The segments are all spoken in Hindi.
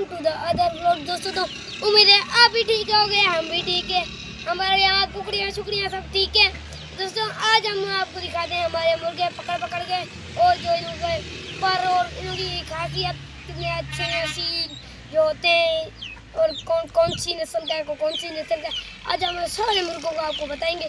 Welcome to the other vlog. दोस्तों तो उम्मीद है आप भी ठीक हो गए, हम भी ठीक है, हमारे यहाँ कुकड़ियाँ शुक्रिया सब ठीक है। दोस्तों आज हम आपको दिखाते हैं हमारे मुर्गे पकड़ के और जो इनके पर और इनकी खासियत कितने अच्छे असील जो होते हैं और कौन सी नस्ल का है, कौन सी नस्ल का। आज हम सारे मुर्गों को आपको बताएंगे।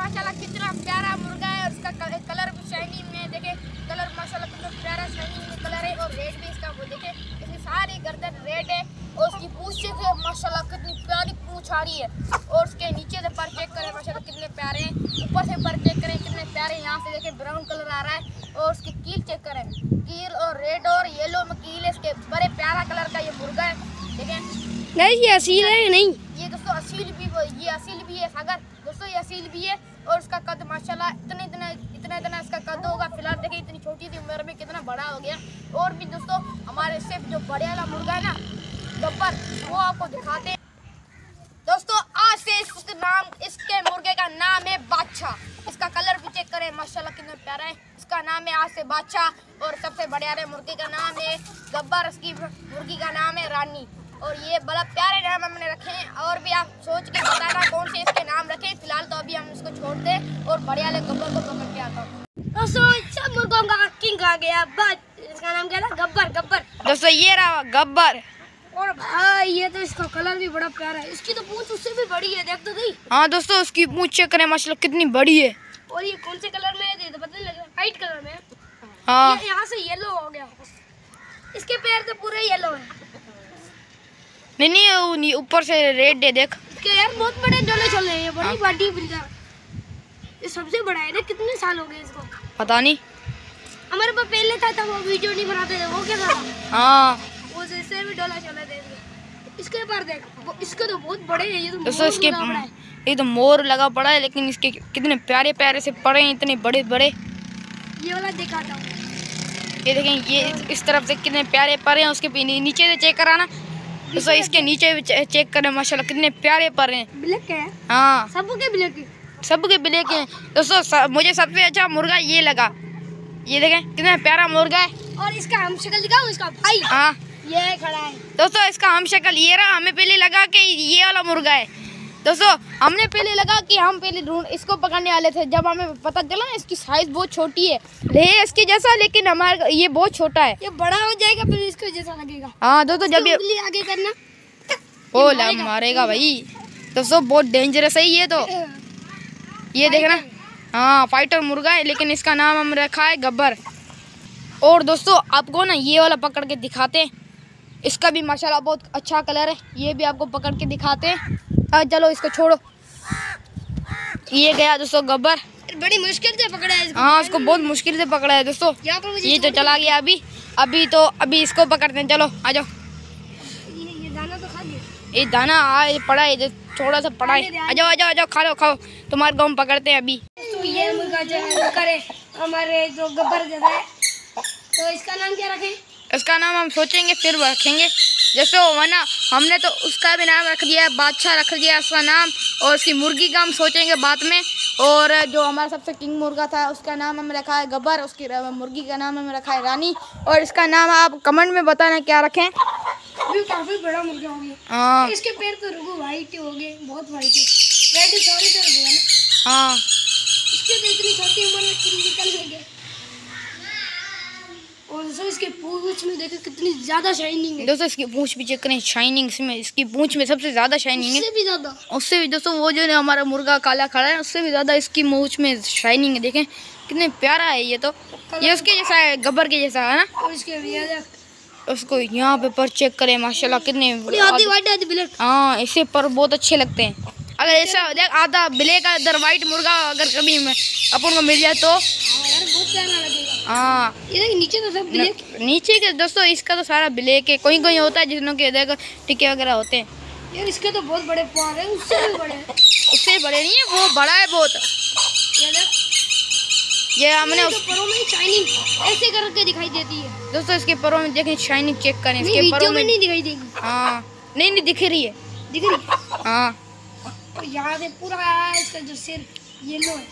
माशाल्लाह कितना प्यारा मुर्गा है, उसका कलर भी शाइनिंग में देखे, कलर माशाल्लाह कितना प्यारा शाइनिंग में कलर है और रेड भी इसका वो देखे, इसकी सारी गर्दन रेड है और उसकी पूछ से माशाल्लाह कितनी प्यारी पूछ आ रही है और उसके नीचे से पर चेक करें माशाल्लाह कितने प्यारे हैं, ऊपर से पर चेक करें कितने प्यारे हैं, यहाँ से देखें ब्राउन कलर आ रहा है और उसकी कील चेक करें, कील और रेड और येलो में कील है, इसके बड़े प्यारा कलर का ये मुर्गा है। देखें नहीं ये असील है, नहीं ये दोस्तों असील भी, ये असील भी है सागर, दोस्तों ये असील भी है और उसका कद माशाल्लाह इतना इसका कद होगा। फिलहाल देखिए इतनी छोटी सी उम्र में कितना बड़ा हो गया। और भी दोस्तों हमारे सिर्फ जो बड़े वाला मुर्गा है ना गब्बर, वो आपको दिखाते हैं। दोस्तों आज से इसके नाम, इसके मुर्गे का नाम है बादशाह, इसका कलर भी चेक करें माशाल्लाह कितना प्यारा है, इसका नाम है आज से बादशाह और सबसे बड़े वाले मुर्गे का नाम है गब्बर, उसकी मुर्गी का नाम है रानी। और ये बड़ा प्यारे नाम हमने रखे हैं और भी आप सोच के बताना कौन से इसके नाम रखे। फिलहाल तो अभी हम इसको छोड़ दे और बढ़िया वाले गब्बर को पकड़ के आता हूँ। दोस्तों सब मुर्गों का किंग आ गया, बट इसका नाम क्या था? गब्बर। दोस्तों ये रहा गब्बर और भाई ये तो इसका कलर भी बड़ा प्यारा है, इसकी तो पूंछ उससे भी बड़ी है, देख तो सही। हाँ दोस्तों उसकी पूंछ चेक करें माशाल्लाह कितनी बड़ी है। और ये कौन से कलर में है? पता नहीं लग रहा, व्हाइट कलर में है। हाँ यहाँ से येलो हो गया, इसके पैर तो पूरे येलो है, नहीं ऊपर से रेड दे देख के यार, बहुत बड़े डोले चल रहे हैं, बड़ी बाटी बिल्डर, ये सबसे बड़ा है ना। कितने साल हो गए इसको? पता नहीं, हमारे पास पहले था वो वीडियो नहीं बनाते थे, वो क्या था? हां वो जैसे भी डोला चला दे, इसके पर देखो इसके तो बहुत बड़े हैं, ये तो दोस्तों इसके ये तो मोर लगा पड़ा है, लेकिन इसके कितने प्यारे प्यारे से पड़े हैं, इतने बड़े बड़े। ये वाला दिखाता हूं, ये देखें ये इस तरफ से कितने प्यारे पड़े हैं, उसके नीचे से चेक कराना। दोस्तों इसके नीचे भी चेक करें माशाल्लाह कितने प्यारे पर हैं, ब्लैक है। हाँ सबके ब्लैक हैं। दोस्तों मुझे सबसे अच्छा मुर्गा ये लगा, ये देखें कितना प्यारा मुर्गा है। और इसका हम शक्ल दिखाओ, इसका भाई हाँ ये खड़ा है। दोस्तों इसका हम शक्ल ये रहा, हमें पहले लगा कि ये वाला मुर्गा है। दोस्तों हमने पहले लगा कि हम पहले ढूंढ इसको पकड़ने वाले थे, जब हमें पता चला इसकी साइज बहुत छोटी है इसके जैसा, लेकिन हमारा ये बहुत छोटा है, ये बड़ा हो जाएगा फिर इसको जैसा लगेगा। हाँ दोस्तों जब ये आगे करना ओ ला मारेगा भाई, दोस्तों बहुत डेंजरस है ये तो, ये देखना हाँ फाइटर मुर्गा है, लेकिन इसका नाम हम रखा है गब्बर। और दोस्तों आपको ना ये वाला पकड़ के दिखाते हैं, इसका भी माशाल्लाह बहुत अच्छा कलर है, ये भी आपको पकड़ के दिखाते हैं। चलो इसको छोड़ो, ये गया दोस्तों गब्बर, बड़ी मुश्किल से पकड़ा है इसको। हाँ उसको बहुत मुश्किल से पकड़ा है दोस्तों, ये तो चला गया। अभी इसको पकड़ते हैं, चलो आ जाओ। ये दाना तो खा लिया, ये दाना आए पड़ा है, थोड़ा सा पड़ा है, आ जाओ खा लो, खाओ तुम्हारे को हम पकड़ते हैं अभी। तो ये मुर्गा जो है हमारे जो गब्बर जैसा है, तो इसका नाम क्या रखें? इसका नाम हम सोचेंगे फिर रखेंगे, जैसे वरना हमने तो उसका भी नाम रख दिया है, बादशाह रख दिया उसका नाम, और उसकी मुर्गी का हम सोचेंगे बाद में। और जो हमारा सबसे किंग मुर्गा था उसका नाम हमने रखा है गब्बर, उसकी मुर्गी का नाम हमने रखा है रानी, और इसका नाम आप कमेंट में बताना क्या रखें। ये काफ़ी बड़ा मुर्गा हो गया। हाँ इसके पैर तो रुको वाइट हो गए, बहुत वाइट है। हाँ इसके तो इतनी छोटी उम्र में किंग निकल गए। और दोस्तों इसके पूंछ में देखो कितनी ज़्यादा शाइनिंग है। दोस्तों इसकी पूंछ भी चेक करें, शाइनिंग इसमें, इसकी पूंछ में सबसे ज़्यादा शाइनिंग है, उससे भी ज़्यादा, उससे भी। दोस्तों वो जो है हमारा मुर्गा काला खड़ा है, उससे भी ज़्यादा इसकी पूंछ में शाइनिंग है, देखें कितने प्यारा है ये तो, ये उसके जैसा है, गब्बर के जैसा है ना। और इसके उसको यहाँ पर चेक करें माशाल्लाह कितने, हाँ इससे पर बहुत अच्छे लगते हैं। अगर ऐसा देख आधा ब्लैक अदर वाइट मुर्गा अगर कभी अपन को मिल जाए तो हाँ नीचे तो सब ब्लैक नीचे के। दोस्तों इसका तो सारा ब्लैक है, कोई कोई होता है जिसनों के देखो टिक्के वगैरह होते हैं। यार इसके तो बहुत बड़े पार है, उससे बड़े नहीं है, वो बड़ा है बहुत। ये हमने परों में शाइनिंग ऐसे करके दिखाई देती है। दोस्तों इसके परों में देखें शाइनिंग चेक करें, इसके परों में नहीं दिखाई देगी। हाँ नहीं दिख रही है, दिख रही है। हाँ और यहाँ से पूरा इसका जो सिर येलो है।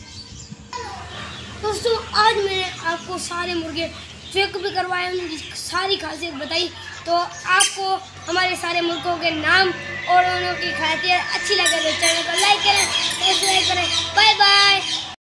दोस्तों आज मैंने आपको सारे मुर्गे चेक भी करवाए, उनकी सारी खासियत बताई। तो आपको हमारे सारे मुल्कों के नाम और उनकी खातिर अच्छी लगे तो चैनल को लाइक करें,